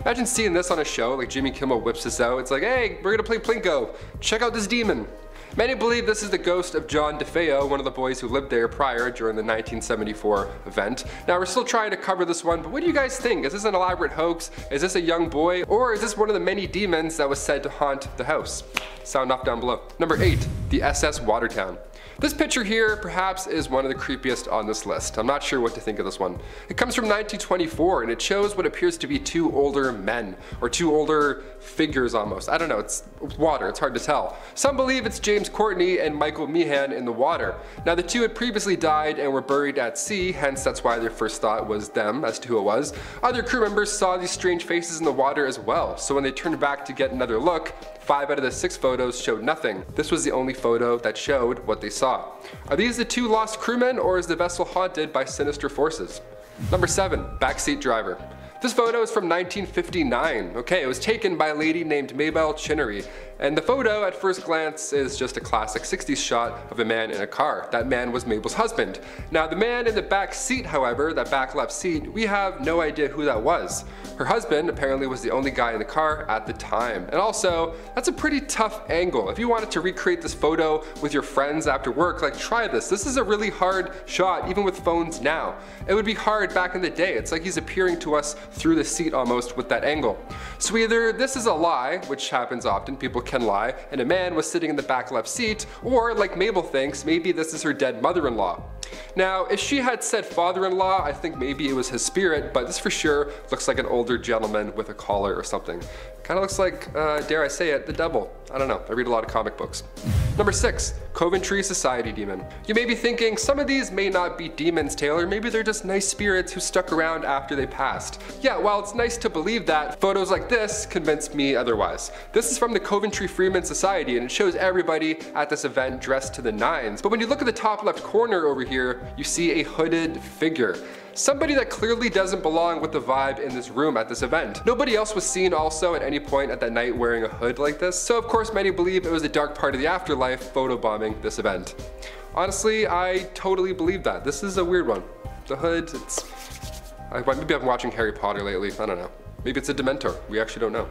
Imagine seeing this on a show, like Jimmy Kimmel whips this out. It's like, hey, we're gonna play Plinko. Check out this demon. Many believe this is the ghost of John DeFeo, one of the boys who lived there prior during the nineteen seventy-four event. Now we're still trying to cover this one, but what do you guys think? Is this an elaborate hoax? Is this a young boy? Or is this one of the many demons that was said to haunt the house? Sound off down below. Number eight, the S S Watertown. This picture here perhaps is one of the creepiest on this list. I'm not sure what to think of this one. It comes from nineteen twenty-four and it shows what appears to be two older men, or two older figures almost. I don't know, it's water, it's hard to tell. Some believe it's James Courtney and Michael Meehan in the water. Now the two had previously died and were buried at sea, hence that's why their first thought was them as to who it was. Other crew members saw these strange faces in the water as well, so when they turned back to get another look, five out of the six photos showed nothing. This was the only photo that showed what they saw. Are these the two lost crewmen, or is the vessel haunted by sinister forces? Number seven, backseat driver. This photo is from nineteen fifty-nine. Okay, it was taken by a lady named Maybelle Chinnery. And the photo at first glance is just a classic sixties shot of a man in a car. That man was Mabel's husband. Now the man in the back seat, however, that back left seat, we have no idea who that was. Her husband apparently was the only guy in the car at the time. And also, that's a pretty tough angle. If you wanted to recreate this photo with your friends after work, like try this. This is a really hard shot, even with phones now. It would be hard back in the day. It's like he's appearing to us through the seat almost with that angle. So either this is a lie, which happens often, people can lie, and a man was sitting in the back left seat, or like Mabel thinks, maybe this is her dead mother-in-law. Now, if she had said father-in-law, I think maybe it was his spirit, but this for sure looks like an older gentleman with a collar or something. Kind of looks like, uh, dare I say it, the devil. I don't know, I read a lot of comic books. Number six, Coventry Society Demon. You may be thinking, some of these may not be demons, Taylor, maybe they're just nice spirits who stuck around after they passed. Yeah, while it's nice to believe that, photos like this convince me otherwise. This is from the Coventry Freeman Society, and it shows everybody at this event dressed to the nines. But when you look at the top left corner over here, you see a hooded figure. Somebody that clearly doesn't belong with the vibe in this room at this event. Nobody else was seen also at any point at that night wearing a hood like this, so of course many believe it was the dark part of the afterlife photobombing this event. Honestly, I totally believe that. This is a weird one. The hood, it's... I, maybe I'm watching Harry Potter lately, I don't know. Maybe it's a Dementor, we actually don't know.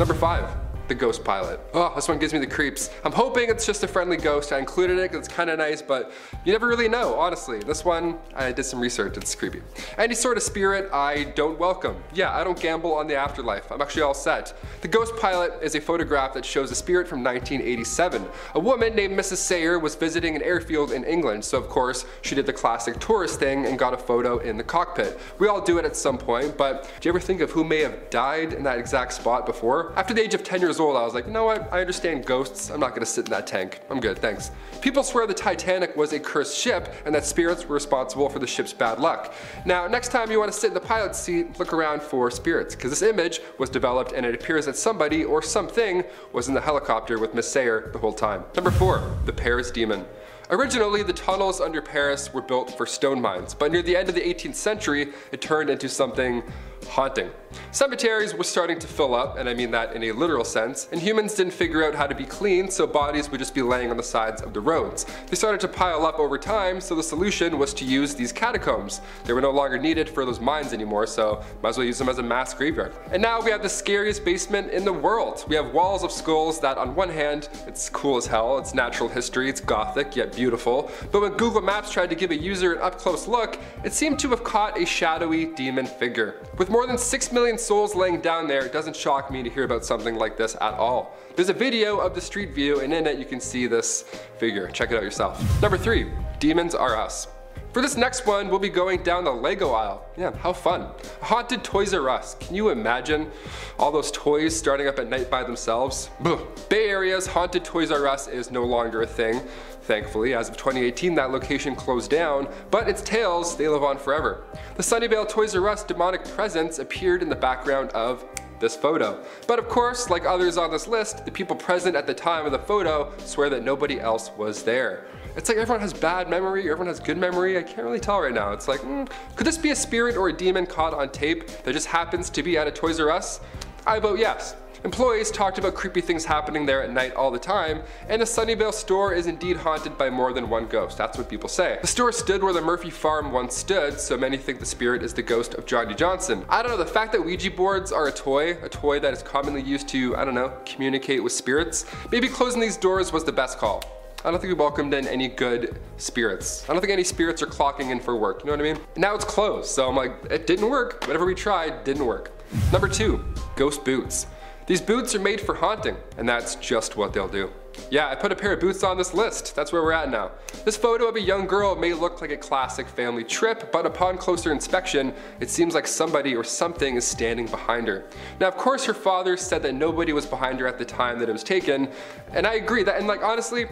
Number five, the ghost pilot. Oh, this one gives me the creeps. I'm hoping it's just a friendly ghost. I included it because it's kind of nice, but you never really know, honestly. This one, I did some research, it's creepy. Any sort of spirit, I don't welcome. Yeah, I don't gamble on the afterlife. I'm actually all set. The ghost pilot is a photograph that shows a spirit from nineteen eighty-seven. A woman named Missus Sayer was visiting an airfield in England, so of course, she did the classic tourist thing and got a photo in the cockpit. We all do it at some point, but do you ever think of who may have died in that exact spot before? After the age of ten years old, I was like, you know what, I understand ghosts, I'm not gonna sit in that tank, I'm good, thanks. People swear the Titanic was a cursed ship and that spirits were responsible for the ship's bad luck. Now next time you want to sit in the pilot's seat, look around for spirits, because this image was developed and it appears that somebody or something was in the helicopter with Miss Sayer the whole time. Number four, the Paris Demon. Originally, the tunnels under Paris were built for stone mines, but near the end of the eighteenth century, it turned into something haunting. Cemeteries were starting to fill up, and I mean that in a literal sense, and humans didn't figure out how to be clean, so bodies would just be laying on the sides of the roads. They started to pile up over time, so the solution was to use these catacombs. They were no longer needed for those mines anymore, so might as well use them as a mass graveyard. And now we have the scariest basement in the world. We have walls of skulls that on one hand, it's cool as hell, it's natural history, it's gothic, yet beautiful, but when Google Maps tried to give a user an up-close look, it seemed to have caught a shadowy demon figure. With more than six million souls laying down there, it doesn't shock me to hear about something like this at all. There's a video of the street view, and in it you can see this figure. Check it out yourself. Number three, Demons Are Us. For this next one, we'll be going down the Lego aisle. Yeah, how fun. Haunted Toys R Us. Can you imagine all those toys starting up at night by themselves? Boo. Bay Area's Haunted Toys R Us is no longer a thing. Thankfully, as of twenty eighteen, that location closed down, but its tales, they live on forever. The Sunnyvale Toys R Us demonic presence appeared in the background of this photo. But of course, like others on this list, the people present at the time of the photo swear that nobody else was there. It's like everyone has bad memory, everyone has good memory, I can't really tell right now. It's like, mm, could this be a spirit or a demon caught on tape that just happens to be at a Toys R Us? I vote yes. Employees talked about creepy things happening there at night all the time, and the Sunnyvale store is indeed haunted by more than one ghost. That's what people say. The store stood where the Murphy farm once stood, so many think the spirit is the ghost of Johnny Johnson. I don't know, the fact that Ouija boards are a toy, a toy that is commonly used to, I don't know, communicate with spirits, maybe closing these doors was the best call. I don't think we welcomed in any good spirits. I don't think any spirits are clocking in for work, you know what I mean? Now it's closed, so I'm like, it didn't work. Whatever we tried, didn't work. Number two, ghost boots. These boots are made for haunting, and that's just what they'll do. Yeah, I put a pair of boots on this list. That's where we're at now. This photo of a young girl may look like a classic family trip, but upon closer inspection, it seems like somebody or something is standing behind her. Now, of course, her father said that nobody was behind her at the time that it was taken, and I agree that, and like, honestly,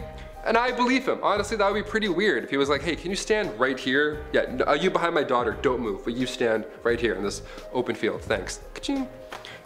and I believe him. Honestly, that would be pretty weird if he was like, hey, can you stand right here? Yeah, are you behind my daughter? Don't move, but you stand right here in this open field, thanks. Ka-ching.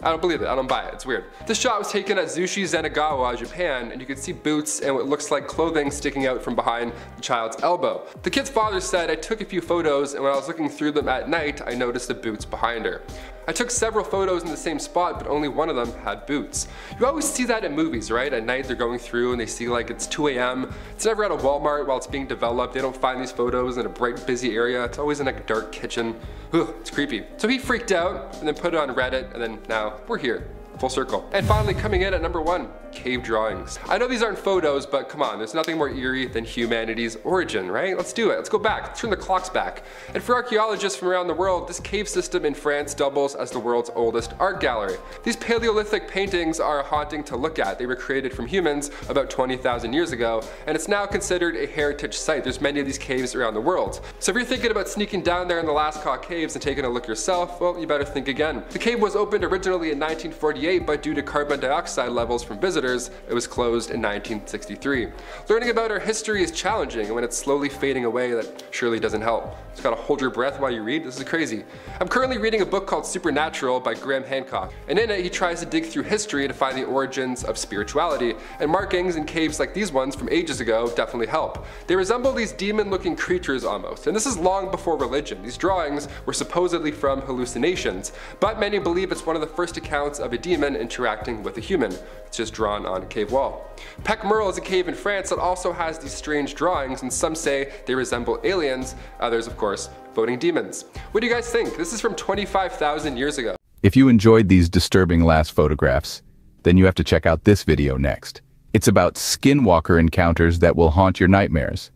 I don't believe it, I don't buy it, it's weird. This shot was taken at Zushi, Zenagawa, Japan, and you can see boots and what looks like clothing sticking out from behind the child's elbow. The kid's father said, I took a few photos, and when I was looking through them at night, I noticed the boots behind her. I took several photos in the same spot, but only one of them had boots. You always see that in movies, right? At night, they're going through and they see like it's two A M It's never at a Walmart while it's being developed. They don't find these photos in a bright, busy area. It's always in like a dark kitchen. Ugh, it's creepy. So he freaked out and then put it on Reddit, and then now we're here. Full circle. And finally, coming in at number one, cave drawings. I know these aren't photos, but come on, there's nothing more eerie than humanity's origin, right? Let's do it. Let's go back. Let's turn the clocks back. And for archaeologists from around the world, this cave system in France doubles as the world's oldest art gallery. These Paleolithic paintings are haunting to look at. They were created from humans about twenty thousand years ago, and it's now considered a heritage site. There's many of these caves around the world. So if you're thinking about sneaking down there in the Lascaux Caves and taking a look yourself, well, you better think again. The cave was opened originally in nineteen forty-eight, but due to carbon dioxide levels from visitors, it was closed in nineteen sixty-three. Learning about our history is challenging, and when it's slowly fading away, that surely doesn't help. It's gotta hold your breath while you read. This is crazy. I'm currently reading a book called Supernatural by Graham Hancock, and in it he tries to dig through history to find the origins of spirituality, and markings in caves like these ones from ages ago definitely help. They resemble these demon-looking creatures almost, and this is long before religion. These drawings were supposedly from hallucinations, but many believe it's one of the first accounts of a demon interacting with a human. It's just drawn on a cave wall. Pecquemurel is a cave in France that also has these strange drawings, and some say they resemble aliens, others of course voting demons. What do you guys think? This is from twenty-five thousand years ago. If you enjoyed these disturbing last photographs, then you have to check out this video next. It's about skinwalker encounters that will haunt your nightmares.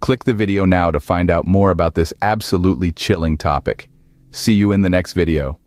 Click the video now to find out more about this absolutely chilling topic. See you in the next video.